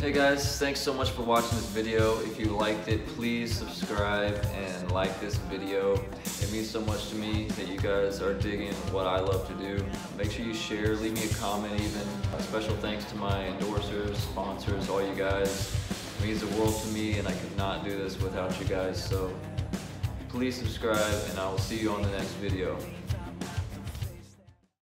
Hey guys, thanks so much for watching this video. If you liked it, please subscribe and like this video. It means so much to me that you guys are digging what I love to do. Make sure you share, leave me a comment even. A special thanks to my endorsers, sponsors, all you guys. It means the world to me and I could not do this without you guys. So please subscribe and I will see you on the next video.